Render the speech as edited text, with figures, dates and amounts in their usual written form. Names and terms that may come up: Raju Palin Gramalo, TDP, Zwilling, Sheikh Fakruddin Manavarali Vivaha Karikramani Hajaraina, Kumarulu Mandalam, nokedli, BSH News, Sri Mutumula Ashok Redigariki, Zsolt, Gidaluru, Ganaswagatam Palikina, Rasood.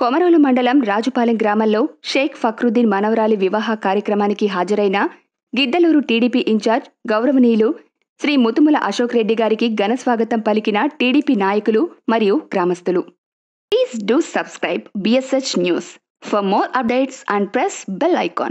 Kumarulu Mandalam, Raju Palin Gramalo, Sheikh Fakruddin Manavarali Vivaha Karikramani Hajaraina, Gidaluru TDP in charge, Gauravanilu, Sri Mutumula Ashok Redigariki, Ganaswagatam Palikina, TDP Nayakulu, Mariyu Gramastulu. Please do subscribe BSH News for more updates and press bell icon.